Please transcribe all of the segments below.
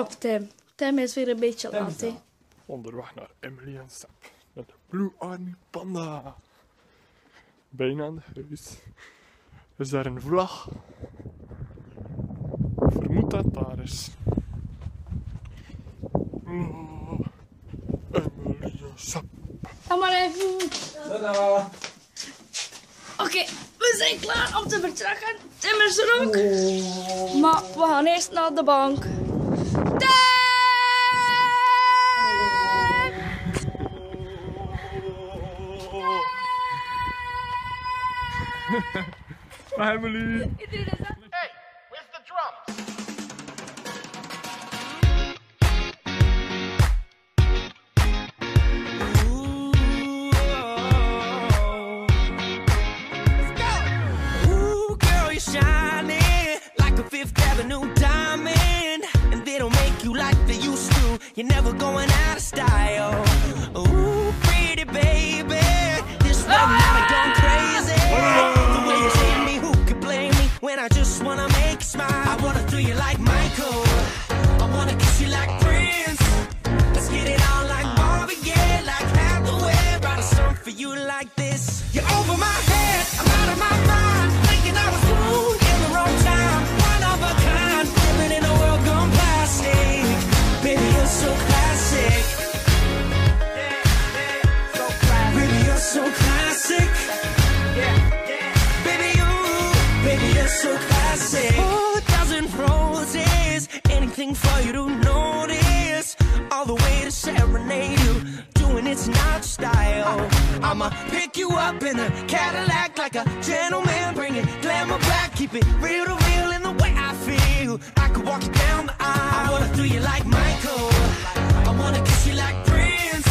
Op Tim. Tim is weer een beetje laat. He. Onderweg naar Emily en Sam met de Blue Army Panda. Bijna aan de huis. Is daar een vlag? Vermoed dat daar is. Oh, Emily en Sam. Maar even. Oké, we zijn klaar om te vertrekken. Tim is er ook. Oh. Maar we gaan eerst naar de bank. Bye, Emily. Hey, where's the drums? You're never going out of style. Ooh, pretty baby, this love never gone crazy. The way you treat me, who could blame me? When I just wanna make you smile. I wanna throw you like Michael. I wanna kiss you like Prince. Let's get it on like Marvin, yeah, like Hathaway. Write a song for you like this. You're over my head, I'm out of my mind. Thinking I was cool in the wrong time. One of a kind, living in a world gone plastic. Baby, you're so classic. Baby, you're so classic. Baby, you're so classic. 4,000 roses, anything for you to notice. All the way to serenade you, doing it's not style. I'ma pick you up in a Cadillac like a gentleman, bring it glamour back, keep it real to real in the way I feel. I could walk you down the aisle. I wanna do you like Michael. I wanna kiss you like Prince.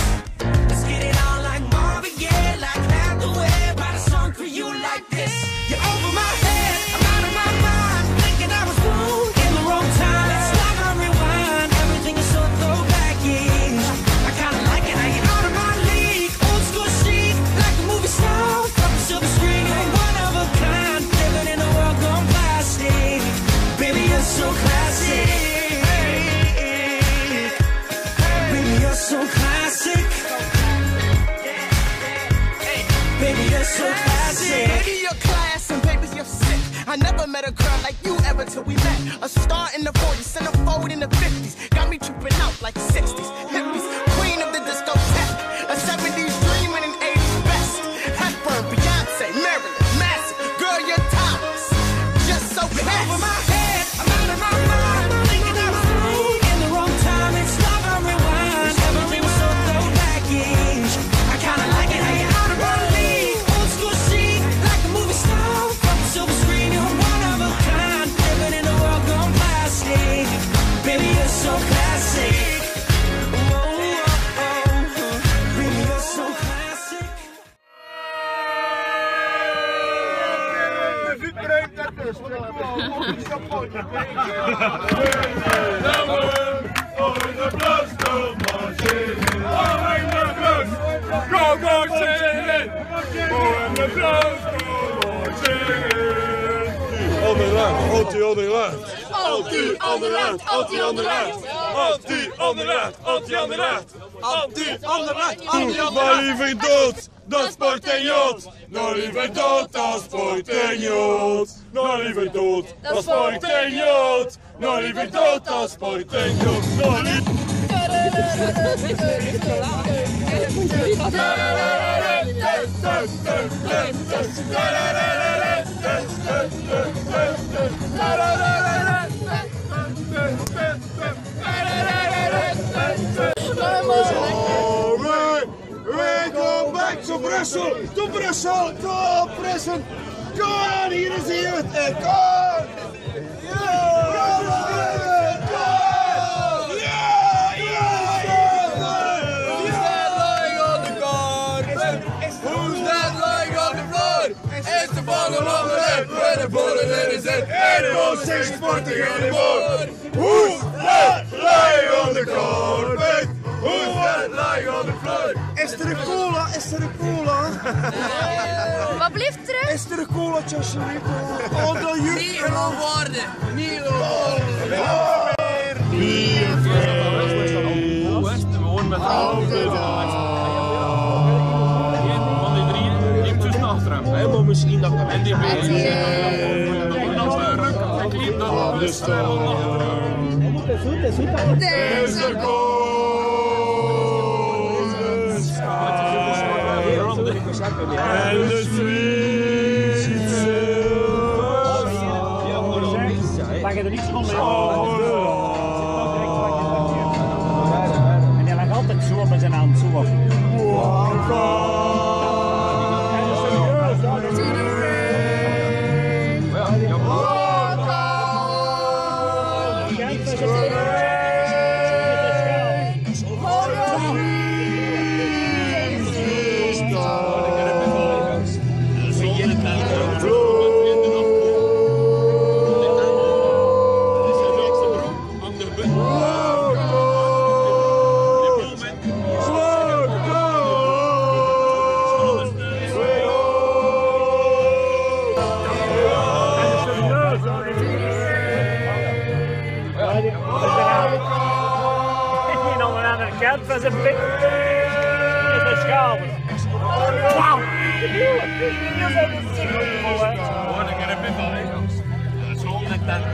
Let's get it on like Marvin, yeah, like Hathaway. Write a song for you like this. You're over my head, I'm out of my mind. Thinking I was fooled in the wrong time. Let's stop and rewind. Everything is so throwback, yeah. I kinda like it, I get out of my league. Old school chic, like a movie star from the silver screen. You're one of a kind, living in a world gone plastic. Baby, you're so classic. So classic, baby, you're so classic. Baby, you're class and baby, you're sick. I never met a girl like you ever till we met. A star in the 40s, centerfold in the 50s. Got me tripping out like 60s, hippies, queen of the discotheque. A 70s dream and an 80s best. Hepburn, Beyonce, Marilyn, Massey. Girl, you're timeless, just so bad. Over my head, I'm out of my mind. Thinking I was rude in the wrong time. It's love I rewind. Maar liever dood dan sport en jod. Nou liever dood dan sport en jod. Nou liever dood dan sport en jod. Nou liever dood dan sport en jod. Nou to Brussel, go Brussel, go on, hier is de jeugd en go on! Who's that lying on the ground? Who's that lying on the floor? It's the bottom of the left, where the bottom end is at. Animal 640 anymore. Who's that lying on the ground? Who's that lying on the floor? Is er een cola? Is er een cola? Wat blijft terug? Is er een cola, alsjeblieft? Niet lang worden! Niet lang worden! Niet lang worden! Van die drieën, die tussen achteruit. Helemaal misschien dat en die dat and the sweet silver sound of the Lord. En die lag altijd zo op zijn hand, zo op. Is een big... is een schaal. Wauw! Hier zijn we super vol, hè? Hoor, ik heb dit al regels. Het is gewoon een tent.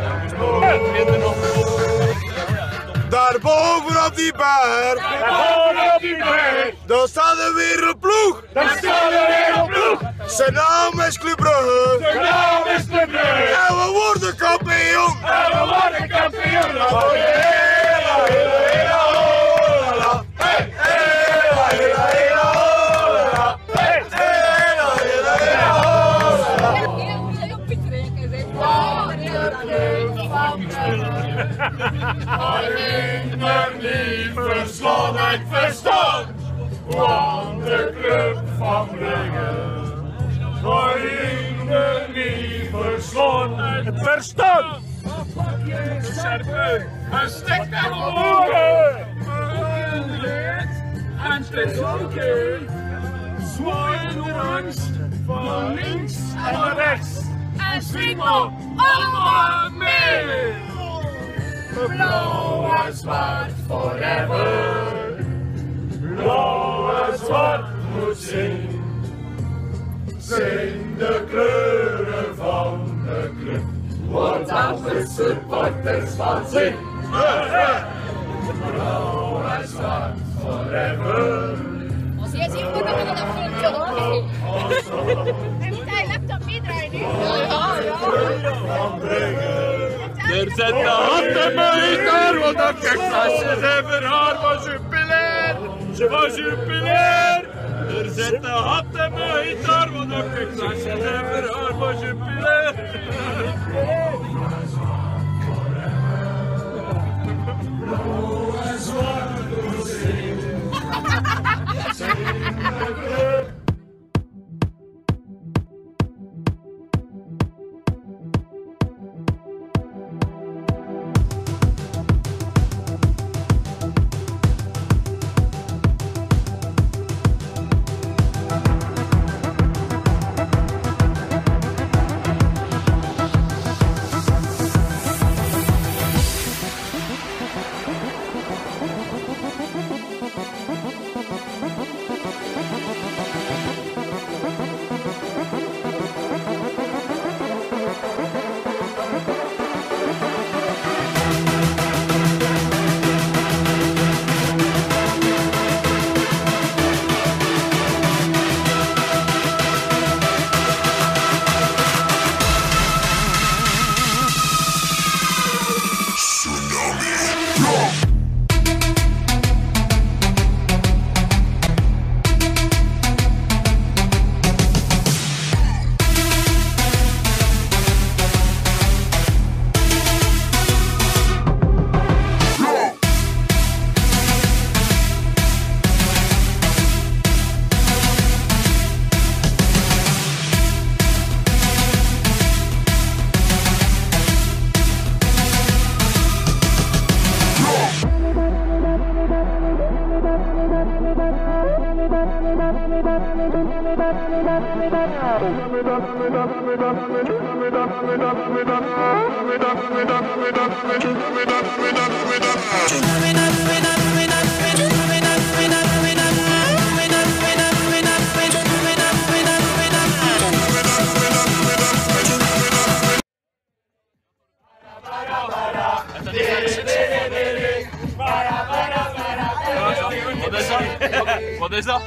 Daarboven op die berg! Daarboven op die berg! Daar staat de wereldploeg! Daar staat de wereldploeg! Zijn naam is Club Brugge! Zijn naam is Club Brugge! En we worden kampioen! En we worden kampioen! Dat hoor je heel, heel, heel. Alleen de lieve slot ik verstand, want de club van Brugge. Alleen de lieve slot ik verstand, pak je serpeur en stek hem omhoog. Een lid en steeds oké, zwaai angst van links en rechts. En swing op, allemaal mee. Blauw en zwart forever. Blauw en zwart moet zingen. Zijn de kleuren van de club. Wordt aan de supporters van zin. Blauw en zwart forever. Als jij ziet hoe dat we dat filmpje horen. En niet hij laptop meedraaien nu. Er zit de handen maar want dat kekstjes zijn voor haar van jubileer. Ze was jubileer. Er zit de handen maar want dat kekstjes zijn voor haar van jubileer. Blauw en zwart voor zee. Zee Podesta?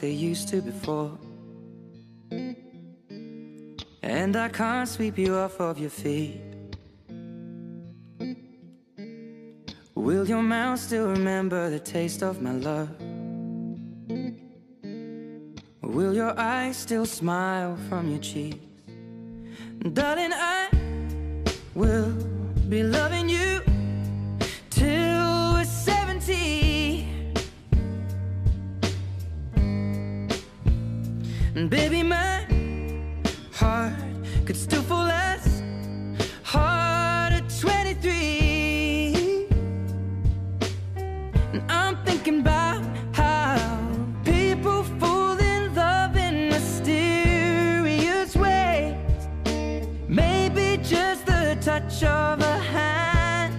They used to before, and I can't sweep you off of your feet. Will your mouth still remember the taste of my love? Will your eyes still smile from your cheeks? Darling, I will be loving you till we're 70. And baby, my heart could still fall as hard at 23. And I'm thinking about how people fall in love in mysterious ways. Maybe just the touch of a hand.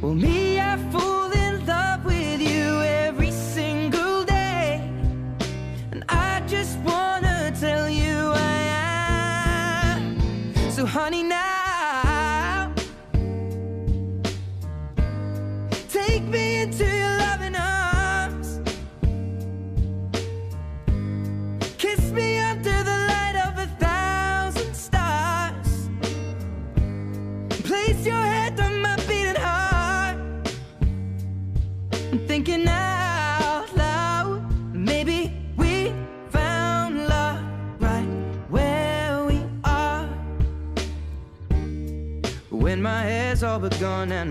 Well, me, I fall. Honey, now take me into your loving arms. Kiss me under the light of 1,000 stars. Place your head on my beating heart. I'm thinking now. When my hair's all but gone and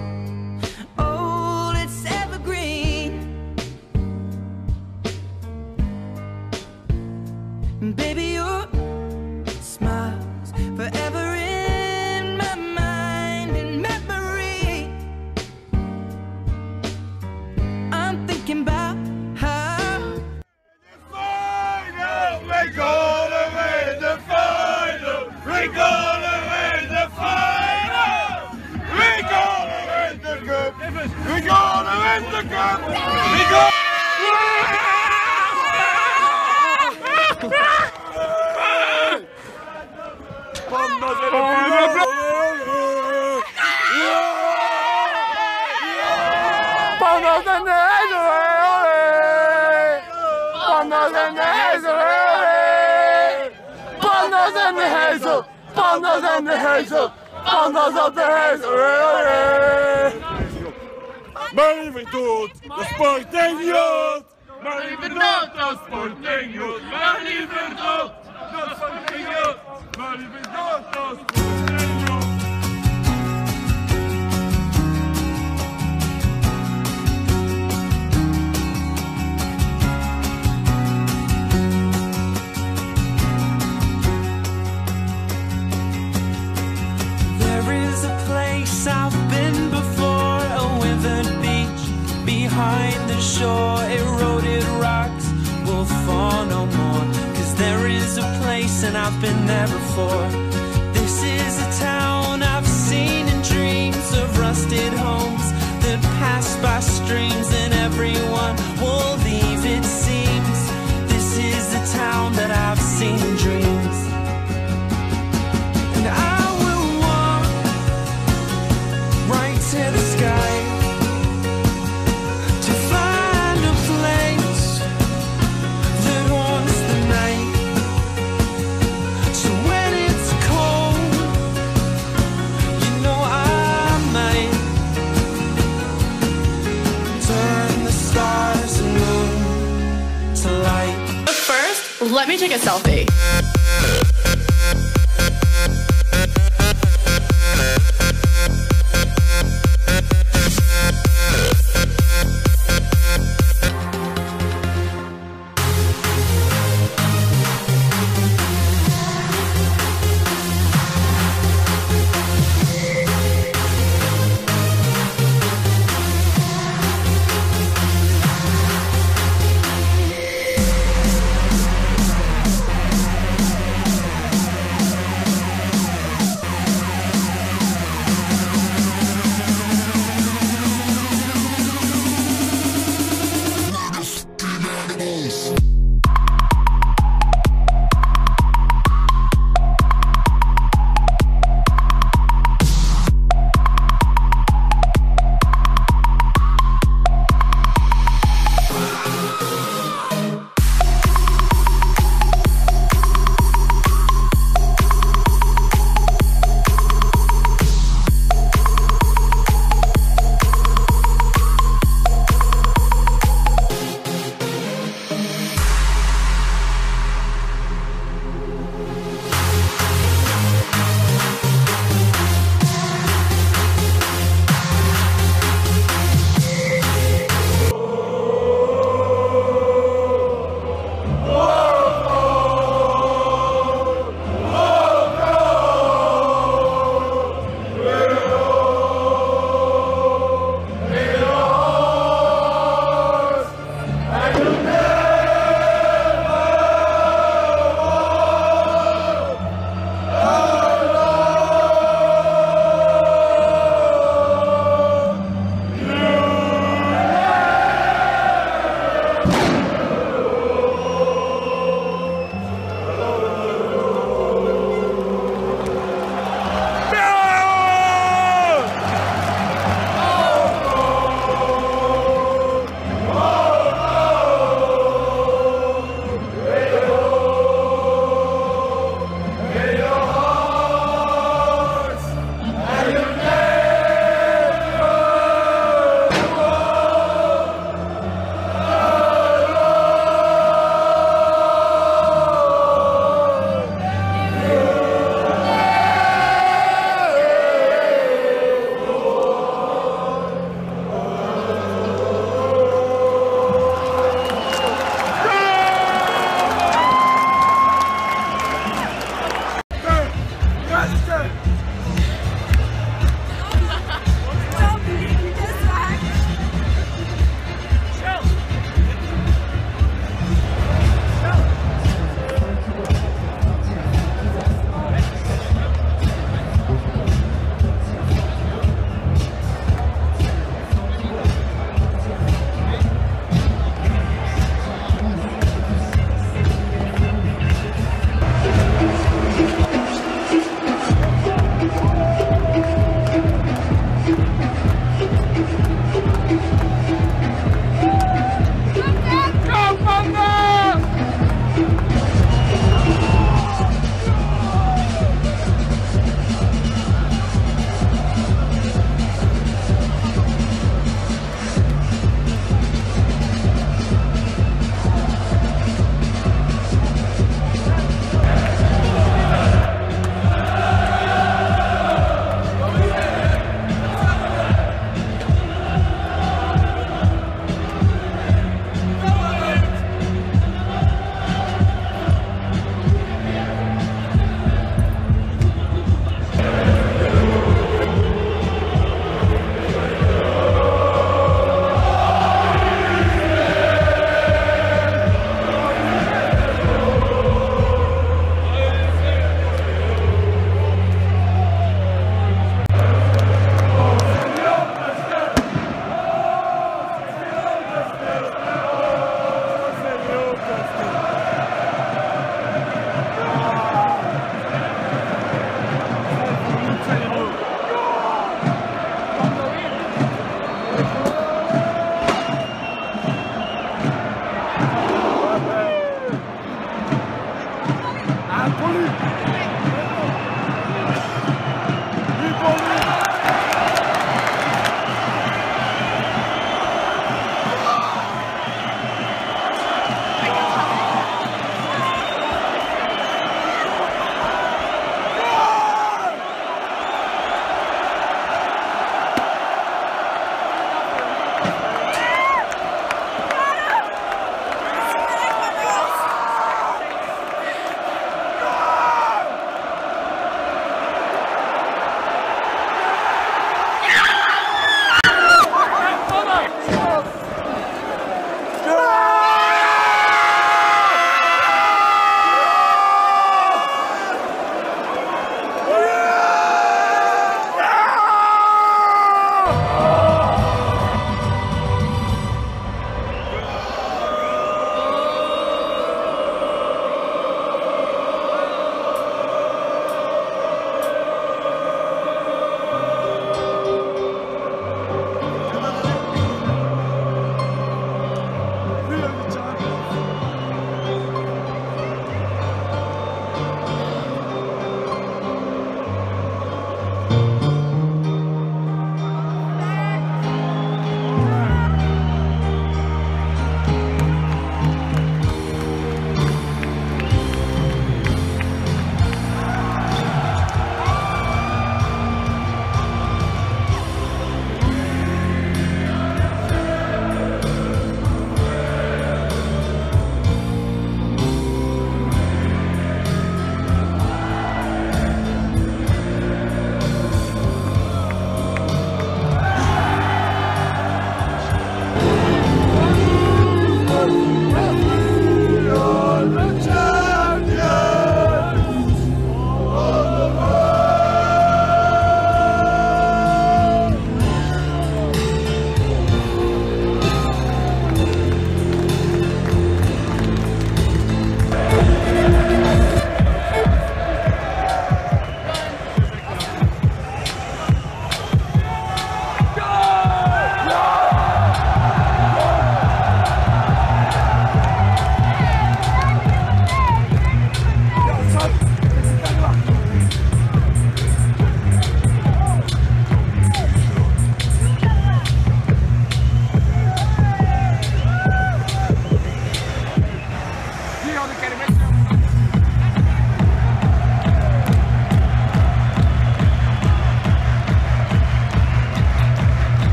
old, it's evergreen. And baby, your smile's forever in my mind and memory. I'm thinking about how the final, we're gonna win the final, we're gonna win the final, we're gonna win the cup, we're gonna win the cup, we're gonna Pandas en de Hazel. Maar even dood, de sportingjood. Maar even dood, de sportingjood. Maar even dood, de sportingjood. Maar even dood, de sportingjood. I've been before, a withered beach behind the shore, eroded rocks will fall no more, 'cause there is a place and I've been there before. This is a town I've seen in dreams of rusted homes that pass by streams, and everyone will leave it seems. This is the town that I've seen in dreams. Let me take a selfie.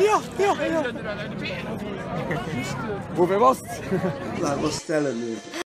Ja. Wo bewusst? That was telling me.